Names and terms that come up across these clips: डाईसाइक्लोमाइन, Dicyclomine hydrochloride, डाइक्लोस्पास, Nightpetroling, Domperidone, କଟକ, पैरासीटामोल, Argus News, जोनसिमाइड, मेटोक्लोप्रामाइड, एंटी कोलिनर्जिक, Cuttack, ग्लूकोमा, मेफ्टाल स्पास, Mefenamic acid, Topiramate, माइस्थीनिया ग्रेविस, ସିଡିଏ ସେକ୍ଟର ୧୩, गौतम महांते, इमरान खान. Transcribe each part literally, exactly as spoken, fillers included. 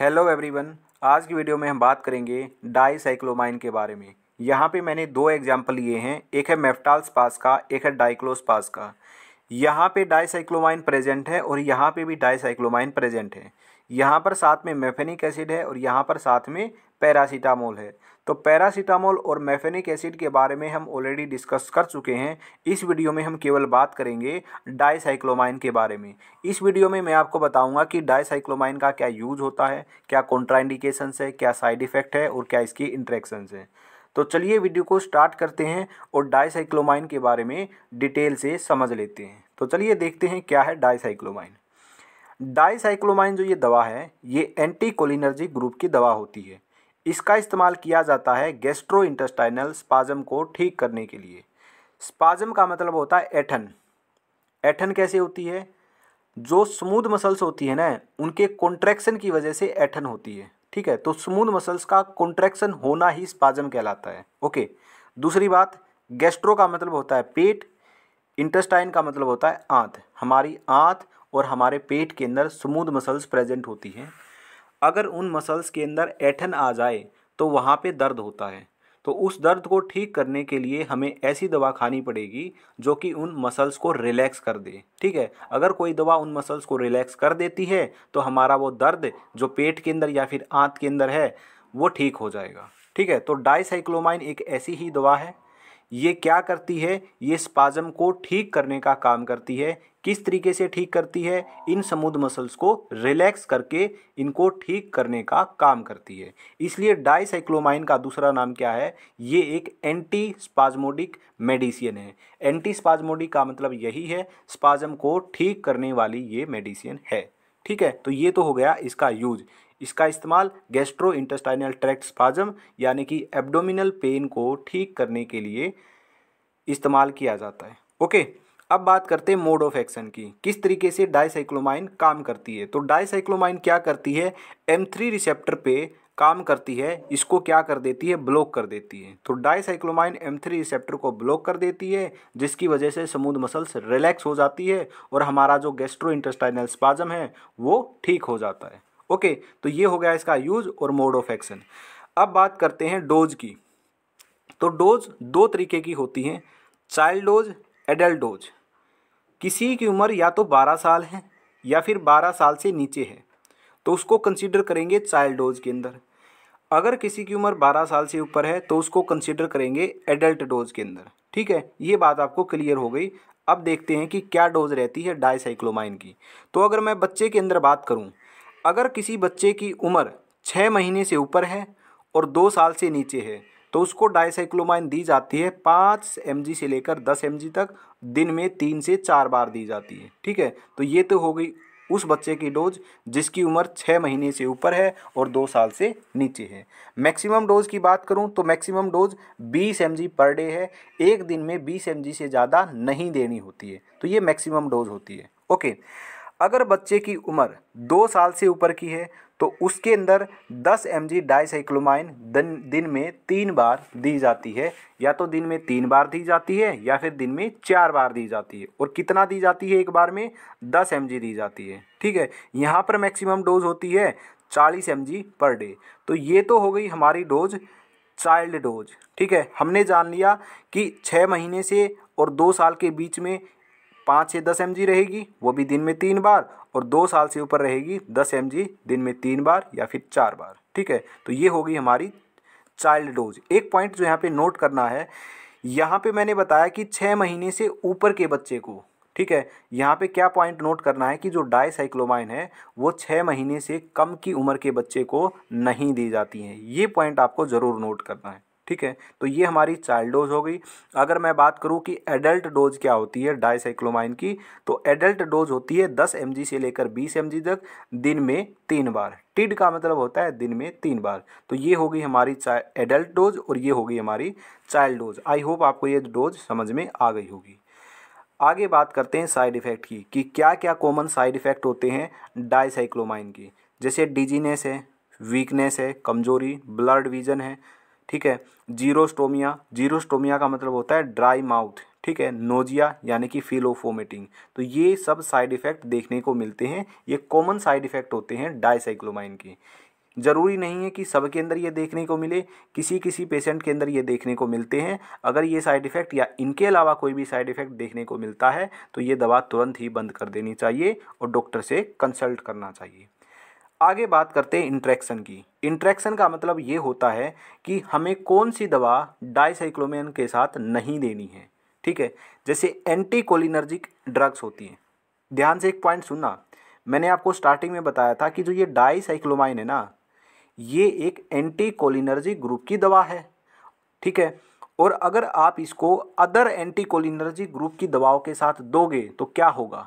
Hello everyone, आज की video में हम बात करेंगे डाईसाइक्लोमाइन के बारे में। यहाँ पे मैंने दो एग्जाम्पल लिए हैं, एक है मेफ्टाल स्पास का, एक है डाइक्लोस्पास का। यहाँ पे डाईसाइक्लोमाइन प्रेजेंट है और यहाँ पे भी डाईसाइक्लोमाइन प्रेजेंट है। यहाँ पर साथ में मेफेनिक एसिड है और यहाँ पर साथ में पैरासीटामोल है। तो पैरासीटामोल और मेफेनिक एसिड के बारे में हम ऑलरेडी डिस्कस कर चुके हैं। इस वीडियो में हम केवल बात करेंगे डाईसाइक्लोमाइन के बारे में। इस वीडियो में मैं आपको बताऊंगा कि डाईसाइक्लोमाइन का क्या यूज़ होता है, क्या कॉन्ट्राइंडिकेशंस है, क्या साइड इफ़ेक्ट है और क्या इसकी इंटरेक्शंस है। तो चलिए वीडियो को स्टार्ट करते हैं और डाईसाइक्लोमाइन के बारे में डिटेल से समझ लेते हैं। तो चलिए देखते हैं क्या है डाईसाइक्लोमाइन। डाईसाइक्लोमाइन जो ये दवा है, ये एंटी कोलिनर्जिक ग्रुप की दवा होती है। इसका इस्तेमाल किया जाता है गैस्ट्रोइंटेस्टाइनल स्पाज्म को ठीक करने के लिए। स्पाज्म का मतलब होता है ऐठन। ऐठन कैसे होती है? जो स्मूद मसल्स होती है ना, उनके कॉन्ट्रैक्शन की वजह से ऐठन होती है। ठीक है, तो स्मूद मसल्स का कॉन्ट्रैक्शन होना ही स्पाज्म कहलाता है। ओके, दूसरी बात, गैस्ट्रो का मतलब होता है पेट, इंटेस्टाइन का मतलब होता है आंत। हमारी आंत और हमारे पेट के अंदर स्मूद मसल्स प्रेजेंट होती हैं। अगर उन मसल्स के अंदर ऐठन आ जाए तो वहाँ पे दर्द होता है। तो उस दर्द को ठीक करने के लिए हमें ऐसी दवा खानी पड़ेगी जो कि उन मसल्स को रिलैक्स कर दे। ठीक है, अगर कोई दवा उन मसल्स को रिलैक्स कर देती है तो हमारा वो दर्द जो पेट के अंदर या फिर आंत के अंदर है वो ठीक हो जाएगा। ठीक है, तो डाईसाइक्लोमाइन एक ऐसी ही दवा है। ये क्या करती है? ये स्पाज्म को ठीक करने का काम करती है। किस तरीके से ठीक करती है? इन स्मूद मसल्स को रिलैक्स करके इनको ठीक करने का काम करती है। इसलिए डाईसाइक्लोमाइन का दूसरा नाम क्या है? ये एक एंटी स्पाज्मोडिक मेडिसिन है। एंटी स्पाज्मोडिक का मतलब यही है, स्पाज्म को ठीक करने वाली ये मेडिसिन है। ठीक है, तो ये तो हो गया इसका यूज। इसका इस्तेमाल गैस्ट्रोइंटेस्टाइनल ट्रैक्ट स्पाज्म यानी कि एब्डोमिनल पेन को ठीक करने के लिए इस्तेमाल किया जाता है। ओके, अब बात करते हैं मोड ऑफ एक्शन की। किस तरीके से डाईसाइक्लोमाइन काम करती है? तो डाईसाइक्लोमाइन क्या करती है? एम थ्री रिसेप्टर पे काम करती है। इसको क्या कर देती है? ब्लॉक कर देती है। तो डाईसाइक्लोमाइन एम थ्री रिसेप्टर को ब्लॉक कर देती है, जिसकी वजह से स्मूद मसल्स रिलैक्स हो जाती है और हमारा जो गैस्ट्रोइंटेस्टाइनल स्पाज्म है वो ठीक हो जाता है। ओके, तो ये हो गया इसका यूज और मोड ऑफ एक्शन। अब बात करते हैं डोज की। तो डोज दो तरीके की होती हैं, चाइल्ड डोज, एडल्ट डोज। किसी की उम्र या तो बारह साल है या फिर बारह साल से नीचे है तो उसको कंसीडर करेंगे चाइल्ड डोज के अंदर। अगर किसी की उम्र बारह साल से ऊपर है तो उसको कंसीडर करेंगे एडल्ट डोज के अंदर। ठीक है, ये बात आपको क्लियर हो गई। अब देखते हैं कि क्या डोज रहती है डाईसाइक्लोमाइन की। तो अगर मैं बच्चे के अंदर बात करूँ, अगर किसी बच्चे की उम्र छः महीने से ऊपर है और दो साल से नीचे है तो उसको डाईसाइक्लोमाइन दी जाती है पाँच एमजी से लेकर दस एमजी तक, दिन में तीन से चार बार दी जाती है। ठीक है, तो ये तो हो गई उस बच्चे की डोज जिसकी उम्र छः महीने से ऊपर है और दो साल से नीचे है। मैक्सिमम डोज की बात करूं तो मैक्सिमम डोज बीस एमजी पर डे है। एक दिन में बीस एमजी से ज़्यादा नहीं देनी होती है, तो ये मैक्सिमम डोज होती है। ओके, अगर बच्चे की उम्र दो साल से ऊपर की है तो उसके अंदर दस एमजी डाईसाइक्लोमाइन दिन दिन में तीन बार दी जाती है। या तो दिन में तीन बार दी जाती है या फिर दिन में चार बार दी जाती है। और कितना दी जाती है? एक बार में दस एमजी दी जाती है। ठीक है, यहाँ पर मैक्सिमम डोज होती है चालीस एमजी पर डे। तो ये तो हो गई हमारी डोज चाइल्ड डोज। ठीक है, हमने जान लिया कि छः महीने से और दो साल के बीच में पाँच से दस एमजी रहेगी, वो भी दिन में तीन बार, और दो साल से ऊपर रहेगी दस एमजी दिन में तीन बार या फिर चार बार। ठीक है, तो ये होगी हमारी चाइल्ड डोज। एक पॉइंट जो यहाँ पे नोट करना है, यहाँ पे मैंने बताया कि छः महीने से ऊपर के बच्चे को। ठीक है, यहाँ पे क्या पॉइंट नोट करना है कि जो डाईसाइक्लोमाइन है वो छः महीने से कम की उम्र के बच्चे को नहीं दी जाती हैं। ये पॉइंट आपको ज़रूर नोट करना है। ठीक है, तो ये हमारी चाइल्ड डोज हो गई। अगर मैं बात करूं कि एडल्ट डोज क्या होती है डाईसाइक्लोमाइन की, तो एडल्ट डोज होती है दस एमजी से लेकर बीस एमजी तक, दिन में तीन बार। टिड का मतलब होता है दिन में तीन बार। तो ये होगी हमारी एडल्ट डोज और ये होगी हमारी चाइल्ड डोज। आई होप आपको ये डोज समझ में आ गई होगी। आगे बात करते हैं साइड इफ़ेक्ट की, कि क्या क्या कॉमन साइड इफ़ेक्ट होते हैं डाईसाइक्लोमाइन के। जैसे डिजीनेस है, वीकनेस है, कमज़ोरी, ब्लर्ड विजन है। ठीक है, जीरोस्टोमिया। जीरोस्टोमिया का मतलब होता है ड्राई माउथ। ठीक है, नोजिया यानी कि फील ऑफ वोमिटिंग। तो ये सब साइड इफ़ेक्ट देखने को मिलते हैं, ये कॉमन साइड इफ़ेक्ट होते हैं डाइसाइक्लोमाइन के। ज़रूरी नहीं है कि सबके अंदर ये देखने को मिले, किसी किसी पेशेंट के अंदर ये देखने को मिलते हैं। अगर ये साइड इफ़ेक्ट या इनके अलावा कोई भी साइड इफ़ेक्ट देखने को मिलता है तो ये दवा तुरंत ही बंद कर देनी चाहिए और डॉक्टर से कंसल्ट करना चाहिए। आगे बात करते हैं इंट्रैक्शन की। इंट्रैक्शन का मतलब ये होता है कि हमें कौन सी दवा डाइसाइक्लोमाइन के साथ नहीं देनी है। ठीक है, जैसे एंटी कोलिनर्जिक ड्रग्स होती हैं। ध्यान से एक पॉइंट सुनना, मैंने आपको स्टार्टिंग में बताया था कि जो ये डाइसाइक्लोमाइन है ना, ये एक एंटी कोलिनर्जिक ग्रुप की दवा है। ठीक है, और अगर आप इसको अदर एंटी कोलिनर्जिक ग्रुप की दवाओं के साथ दोगे तो क्या होगा,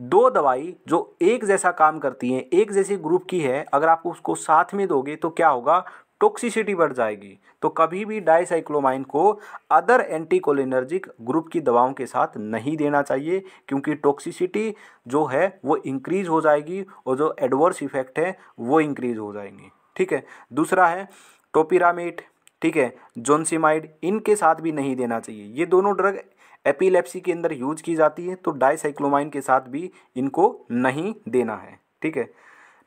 दो दवाई जो एक जैसा काम करती हैं, एक जैसी ग्रुप की है, अगर आप उसको साथ में दोगे तो क्या होगा, टॉक्सिसिटी बढ़ जाएगी। तो कभी भी डाइसाइक्लोमाइन को अदर एंटी कोलिनर्जिक ग्रुप की दवाओं के साथ नहीं देना चाहिए, क्योंकि टॉक्सिसिटी जो है वो इंक्रीज़ हो जाएगी और जो एडवर्स इफेक्ट है वो इंक्रीज़ हो जाएंगे। ठीक है, दूसरा है टोपिरामेट, ठीक है, जोनसिमाइड, इनके साथ भी नहीं देना चाहिए। ये दोनों ड्रग एपिलेप्सी के अंदर यूज की जाती है, तो डाइसाइक्लोमाइन के साथ भी इनको नहीं देना है। ठीक है,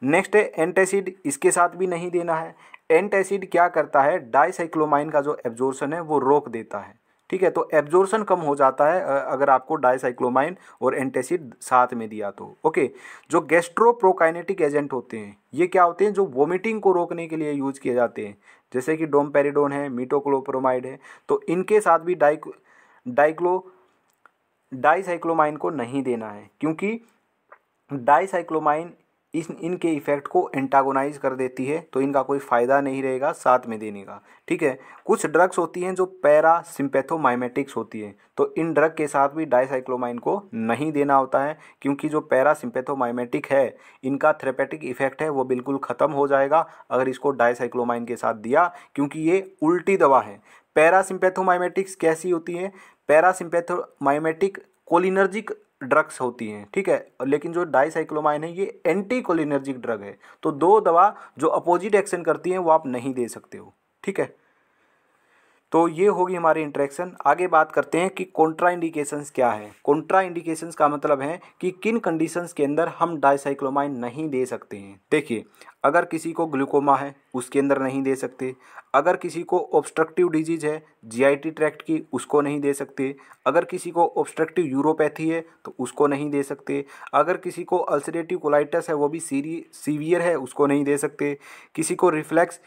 नेक्स्ट है एंटासिड, इसके साथ भी नहीं देना है। एंटासिड क्या करता है, डाइसाइक्लोमाइन का जो एब्जॉर्प्शन है वो रोक देता है। ठीक है, तो एब्जॉर्प्शन कम हो जाता है अगर आपको डाइसाइक्लोमाइन और एंटासिड साथ में दिया तो। ओके, जो गैस्ट्रोप्रोकाइनेटिक एजेंट होते हैं, ये क्या होते हैं, जो वोमिटिंग को रोकने के लिए यूज किए जाते हैं, जैसे कि डोमपेरिडोन है, मेटोक्लोप्रामाइड है, तो इनके साथ भी डाइक डाइक्लो डाइसाइक्लोमाइन को नहीं देना है, क्योंकि डाइसाइक्लोमाइन इन इनके इफ़ेक्ट को एंटागोनाइज कर देती है, तो इनका कोई फ़ायदा नहीं रहेगा साथ में देने का। ठीक है, कुछ ड्रग्स होती हैं जो पैरा सिम्पैथोमाइमेटिक्स होती हैं, तो इन ड्रग के साथ भी डाइसाइक्लोमाइन को नहीं देना होता है, क्योंकि जो पैरा सिम्पैथोमाइमेटिक है इनका थेरेपेटिक इफेक्ट है वो बिल्कुल ख़त्म हो जाएगा अगर इसको डाइसाइक्लोमाइन के साथ दिया, क्योंकि ये उल्टी दवा है। पैरा सिम्पैथोमाइमेटिक्स कैसी होती हैं, पैरा सिम्पैथोमाइमेटिक कोलिनर्जिक ड्रग्स होती हैं। ठीक है, लेकिन जो डाइसाइक्लोमाइन है ये एंटी कोलिनर्जिक ड्रग है, तो दो दवा जो अपोजिट एक्शन करती हैं वो आप नहीं दे सकते हो। ठीक है, तो ये होगी हमारी इंटरेक्शन। आगे बात करते हैं कि कॉन्ट्राइंडिकेशंस क्या है। कॉन्ट्राइंडिकेशंस का मतलब है कि किन कंडीशंस के अंदर हम डाइसाइक्लोमाइन नहीं दे सकते हैं। देखिए, अगर किसी को ग्लूकोमा है उसके अंदर नहीं दे सकते, अगर किसी को ऑब्स्ट्रक्टिव डिजीज़ है जीआईटी ट्रैक्ट की उसको नहीं दे सकते, अगर किसी को ऑब्स्ट्रक्टिव यूरोपैथी है तो उसको नहीं दे सकते, अगर किसी को अल्सरेटिव कोलाइटिस है वो भी सीवियर है उसको नहीं दे सकते, किसी को रिफ्लेक्स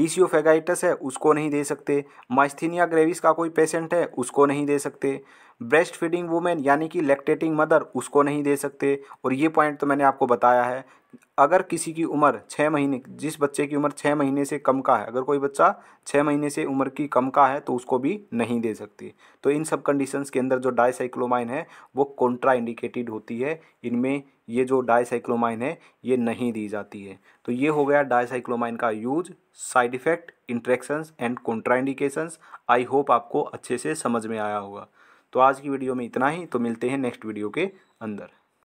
ईसियोफेगाइटिस है उसको नहीं दे सकते, माइस्थीनिया ग्रेविस का कोई पेशेंट है उसको नहीं दे सकते, ब्रेस्ट फीडिंग वूमेन यानी कि लैक्टेटिंग मदर उसको नहीं दे सकते। और ये पॉइंट तो मैंने आपको बताया है, अगर किसी की उम्र छः महीने जिस बच्चे की उम्र छः महीने से कम का है, अगर कोई बच्चा छः महीने से उम्र की कम का है तो उसको भी नहीं दे सकते। तो इन सब कंडीशंस के अंदर जो डाइसाइक्लोमाइन है वो कॉन्ट्राइंडिकेटेड होती है, इनमें ये जो डाइसाइक्लोमाइन है ये नहीं दी जाती है। तो ये हो गया डाइसाइक्लोमाइन का use, side effect, interactions and contraindications. I hope आपको अच्छे से समझ में आया होगा। तो आज की वीडियो में इतना ही, तो मिलते हैं नेक्स्ट वीडियो के अंदर।